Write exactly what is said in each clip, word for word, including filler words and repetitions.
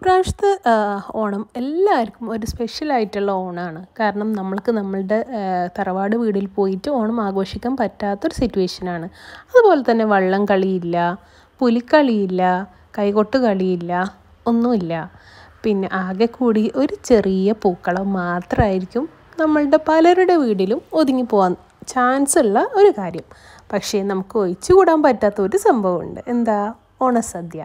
This autumn is a special item. കാരണം നമ്മൾക്ക് നമ്മളുടെ തറവാട് വീടിൽ പോയിട്ട് ഓണം ആഘോഷിക്കാൻ പറ്റാത്ത ഒരു സിറ്റുവേഷൻ ആണ്. അതുപോലെ തന്നെ വള്ളം കളിയില്ല, പുലിക്കളിയില്ല, കൈകൊട്ട് കളിയില്ല, ഒന്നുമില്ല. പിന്നെ ആകെ കൂടി ഒരു ചെറിയ പൂക്കളം മാത്രമായിരിക്കും നമ്മളുടെ പലരുടെ വീടിലും ഒതുങ്ങി പോവാൻ ചാൻസ് ഉള്ള ഒരു കാര്യം. പക്ഷേ നമുക്ക് ഒഴിച്ചുകൂടാൻ പറ്റാത്ത ഒരു സംഭവമുണ്ട്. എന്താ? ഓണസദ്യ.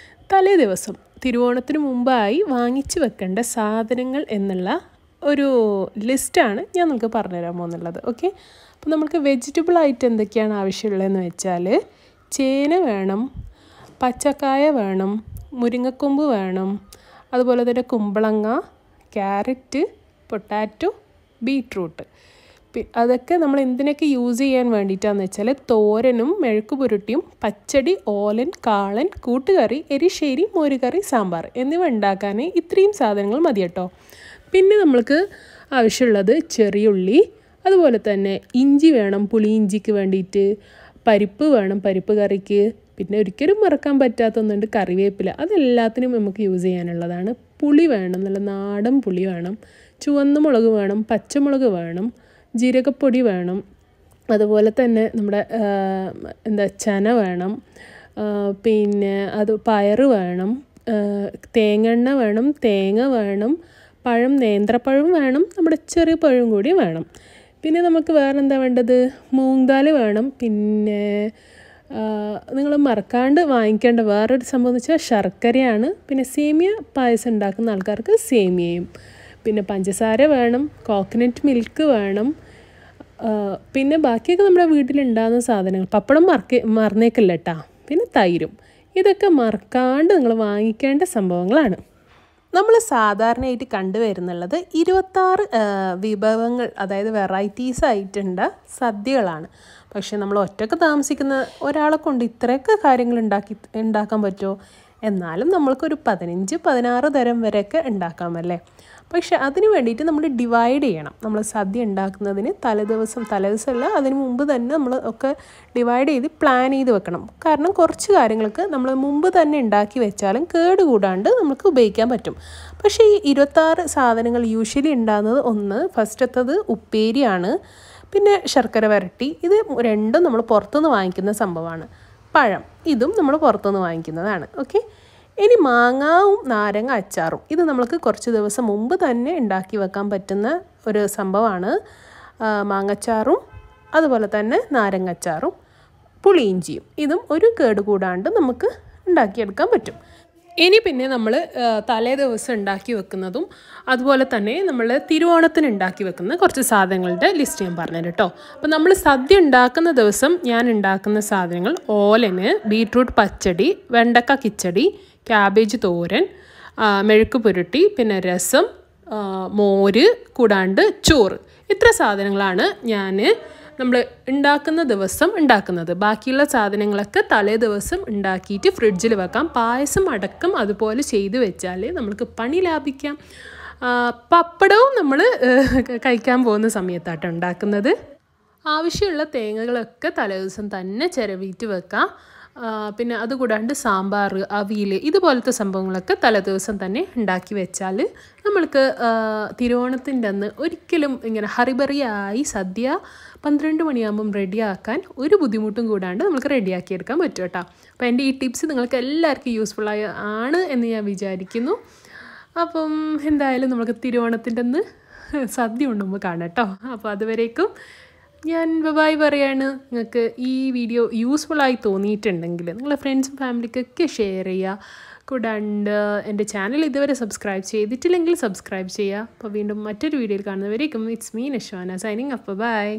തലേ ദിവസം തിരുവോണത്തിന് മുമ്പായി വാങ്ങിച്ചു വെക്കേണ്ട സാധനങ്ങൾ എന്നുള്ള ഒരു ലിസ്റ്റാണ് ഞാൻ നിങ്ങൾക്ക് പറഞ്ഞു തരാൻ പോകുന്നുള്ളത്. ഓക്കെ, അപ്പോൾ നമുക്ക് വെജിറ്റബിൾ ആയിട്ട് എന്തൊക്കെയാണ് ആവശ്യമുള്ളതെന്ന് വെച്ചാൽ ചേന വേണം, പച്ചക്കായ വേണം, മുരിങ്ങക്കൊമ്പ് വേണം, അതുപോലെ തന്നെ കുമ്പളങ്ങ, ക്യാരറ്റ്, പൊട്ടാറ്റോ, ബീറ്റ്റൂട്ട്. അതൊക്കെ നമ്മൾ എന്തിനൊക്കെ യൂസ് ചെയ്യാൻ വേണ്ടിയിട്ടാണെന്ന് വെച്ചാൽ തോരനും മെഴുക്കുപുരട്ടിയും പച്ചടി, ഓലൻ, കാളൻ, കൂട്ടുകറി, എരിശ്ശേരി, മോരുകറി, സാമ്പാർ എന്നിവ ഉണ്ടാക്കാൻ ഇത്രയും സാധനങ്ങൾ മതി കേട്ടോ. പിന്നെ നമ്മൾക്ക് ആവശ്യമുള്ളത് ചെറിയുള്ളി, അതുപോലെ തന്നെ ഇഞ്ചി വേണം, പുളിയിഞ്ചിക്ക് വേണ്ടിയിട്ട് പരിപ്പ് വേണം പരിപ്പ് കറിക്ക്, പിന്നെ ഒരിക്കലും മറക്കാൻ പറ്റാത്ത ഒന്നുണ്ട് കറിവേപ്പില, അതെല്ലാത്തിനും നമുക്ക് യൂസ് ചെയ്യാനുള്ളതാണ്. പുളി വേണം, നല്ല നാടൻ പുളി വേണം, ചുവന്ന മുളക് വേണം, പച്ചമുളക് വേണം, ജീരകപ്പൊടി വേണം, അതുപോലെ തന്നെ നമ്മുടെ എന്താ ചന വേണം, പിന്നെ അത് പയറ് വേണം, തേങ്ങെണ്ണ വേണം, തേങ്ങ വേണം, പഴം നേന്ത്രപ്പഴം വേണം, നമ്മുടെ ചെറിയ പഴം കൂടി വേണം. പിന്നെ നമുക്ക് വേറെ എന്താ വേണ്ടത്? മൂങ്ങാൽ വേണം. പിന്നെ നിങ്ങൾ മറക്കാണ്ട് വാങ്ങിക്കേണ്ട വേറൊരു സംഭവം എന്ന് വെച്ചാൽ ശർക്കരയാണ്. പിന്നെ സേമിയ പായസം ഉണ്ടാക്കുന്ന ആൾക്കാർക്ക് സേമിയയും, പിന്നെ പഞ്ചസാര വേണം, കോക്കനട്ട് മിൽക്ക് വേണം, പിന്നെ ബാക്കിയൊക്കെ നമ്മുടെ വീട്ടിലുണ്ടാകുന്ന സാധനങ്ങൾ. പപ്പടം മറക്ക മറന്നേക്കില്ല കേട്ടോ. പിന്നെ തൈരും. ഇതൊക്കെ മറക്കാണ്ട് നിങ്ങൾ വാങ്ങിക്കേണ്ട സംഭവങ്ങളാണ്. നമ്മൾ സാധാരണയായിട്ട് കണ്ടുവരുന്നുള്ളത് ഇരുപത്താറ് വിഭവങ്ങൾ, അതായത് വെറൈറ്റീസ് ആയിട്ടുള്ള സദ്യകളാണ്. പക്ഷേ നമ്മൾ ഒറ്റയ്ക്ക് താമസിക്കുന്ന ഒരാളെ കൊണ്ട് ഇത്രയൊക്കെ കാര്യങ്ങൾ ഉണ്ടാക്കി ഉണ്ടാക്കാൻ പറ്റുമോ? എന്നാലും നമ്മൾക്കൊരു പതിനഞ്ച് പതിനാറ് തരം വരെയൊക്കെ ഉണ്ടാക്കാമല്ലേ. പക്ഷെ അതിന് വേണ്ടിയിട്ട് നമ്മൾ ഡിവൈഡ് ചെയ്യണം. നമ്മൾ സദ്യ ഉണ്ടാക്കുന്നതിന് തലേദിവസം തലേദിവസമല്ല അതിന് മുമ്പ് തന്നെ നമ്മൾ ഒക്കെ ഡിവൈഡ് ചെയ്ത് പ്ലാൻ ചെയ്ത് വെക്കണം. കാരണം കുറച്ച് കാര്യങ്ങൾക്ക് നമ്മൾ മുമ്പ് തന്നെ ഉണ്ടാക്കി വെച്ചാലും കേടുകൂടാണ്ട് നമുക്ക് ഉപയോഗിക്കാൻ പറ്റും. പക്ഷേ ഈ ഇരുപത്താറ് സാധനങ്ങൾ യൂഷ്വലി ഉണ്ടാകുന്നത് ഒന്ന് ഫസ്റ്റത്തത് ഉപ്പേരിയാണ്, പിന്നെ ശർക്കര വരട്ടി, ഇത് രണ്ടും നമ്മൾ പുറത്തുനിന്ന് വാങ്ങിക്കുന്ന സംഭവമാണ്. പഴം, ഇതും നമ്മൾ പുറത്തുനിന്ന് വാങ്ങിക്കുന്നതാണ്. ഓക്കെ, ഇനി മാങ്ങാവും നാരങ്ങ അച്ചാറും, ഇത് നമ്മൾക്ക് കുറച്ച് ദിവസം മുമ്പ് തന്നെ ഉണ്ടാക്കി വെക്കാൻ പറ്റുന്ന ഒരു സംഭവമാണ്. മാങ്ങച്ചാറും അതുപോലെ തന്നെ നാരങ്ങച്ചാറും പുളിയിഞ്ചിയും, ഇതും ഒരു കേട് കൂടാണ്ട് നമുക്ക് ഉണ്ടാക്കിയെടുക്കാൻ പറ്റും. ഇനി പിന്നെ നമ്മൾ തലേ ദിവസം ഉണ്ടാക്കി വെക്കുന്നതും അതുപോലെ തന്നെ നമ്മൾ തിരുവോണത്തിന് ഉണ്ടാക്കി വെക്കുന്ന കുറച്ച് സാധനങ്ങളുടെ ലിസ്റ്റ് ഞാൻ പറഞ്ഞു കേട്ടോ. അപ്പോൾ നമ്മൾ സദ്യ ഉണ്ടാക്കുന്ന ദിവസം ഞാൻ ഉണ്ടാക്കുന്ന സാധനങ്ങൾ ഓലന്, ബീറ്റ്റൂട്ട് പച്ചടി, വെണ്ടക്ക കിച്ചടി, ക്യാബേജ് തോരൻ, മെഴുക്ക് പുരട്ടി, പിന്നെ രസം, മോര്, കൂടാണ്ട് ചോറ്. ഇത്ര സാധനങ്ങളാണ് ഞാൻ നമ്മൾ ഉണ്ടാക്കുന്ന ദിവസം ഉണ്ടാക്കുന്നത്. ബാക്കിയുള്ള സാധനങ്ങളൊക്കെ തലേ ദിവസം ഉണ്ടാക്കിയിട്ട് ഫ്രിഡ്ജിൽ വെക്കാം. പായസം അടക്കം അതുപോലെ ചെയ്ത് വെച്ചാൽ നമുക്ക് പണി ലാഭിക്കാം. പപ്പടവും നമ്മൾ കഴിക്കാൻ പോകുന്ന സമയത്താട്ടോ ഉണ്ടാക്കുന്നത്. ആവശ്യമുള്ള തേങ്ങകളൊക്കെ തലേ ദിവസം തന്നെ ചിരവിയിട്ട് വെക്കാം. പിന്നെ അതുകൂടാണ്ട് സാമ്പാർ, അവിയൽ, ഇതുപോലത്തെ സംഭവങ്ങളൊക്കെ തലേ ദിവസം തന്നെ ഉണ്ടാക്കി വെച്ചാൽ നമ്മൾക്ക് തിരുവോണത്തിൻ്റെ അന്ന് ഒരിക്കലും ഇങ്ങനെ ഹറിബറിയായി സദ്യ പന്ത്രണ്ട് മണിയാകുമ്പം റെഡിയാക്കാൻ ഒരു ബുദ്ധിമുട്ടും കൂടാണ്ട് നമുക്ക് റെഡിയാക്കിയെടുക്കാൻ പറ്റും കേട്ടോ. അപ്പോൾ എൻ്റെ ഈ ടിപ്സ് നിങ്ങൾക്ക് എല്ലാവർക്കും യൂസ്ഫുള്ളായി ആണ് എന്ന് ഞാൻ വിചാരിക്കുന്നു. അപ്പം എന്തായാലും നമുക്ക് തിരുവോണത്തിൻ്റെ അന്ന് സദ്യ ഉണ്ടുമ്പോൾ കാണാം കേട്ടോ. അപ്പോൾ അതുവരേക്കും ഞാൻ ബൈ പറയാണ്. നിങ്ങൾക്ക് ഈ വീഡിയോ യൂസ്ഫുള്ളായി തോന്നിയിട്ടുണ്ടെങ്കിൽ നിങ്ങളുടെ ഫ്രണ്ട്സും ഫാമിലിക്കൊക്കെ ഷെയർ ചെയ്യുക. കൂടാണ്ട് എൻ്റെ ചാനൽ ഇതുവരെ സബ്സ്ക്രൈബ് ചെയ്തിട്ടില്ലെങ്കിൽ സബ്സ്ക്രൈബ് ചെയ്യുക. അപ്പോൾ വീണ്ടും മറ്റൊരു വീഡിയോയിൽ കാണുന്നവരേക്കും it's me Nishana signing up. By.